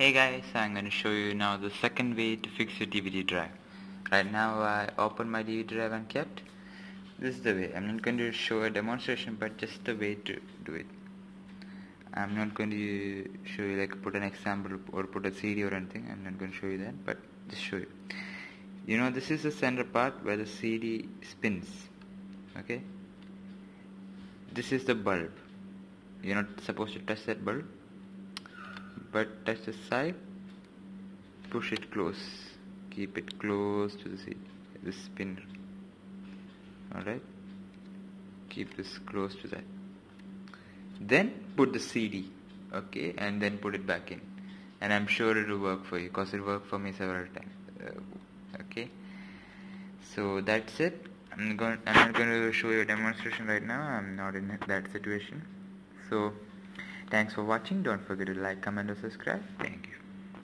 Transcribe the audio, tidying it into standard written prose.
Hey guys, I'm going to show you now the second way to fix your DVD drive. Right now I opened my DVD drive and kept. This is the way. I'm not going to show a demonstration, but just the way to do it. I'm not going to show you like put an example or put a CD or anything. I'm not going to show you that, but just show you. You know, this is the center part where the CD spins. Okay. This is the bulb. You're not supposed to touch that bulb, but touch the side, push it close, keep it close to the seat, the spinner. Alright, keep this close to that, then put the CD, okay, and then put it back in, and I'm sure it will work for you because it worked for me several times. Okay, so that's it. I'm not going to show you a demonstration right now. I'm not in that situation. So thanks for watching. Don't forget to like, comment, or subscribe. Thank you.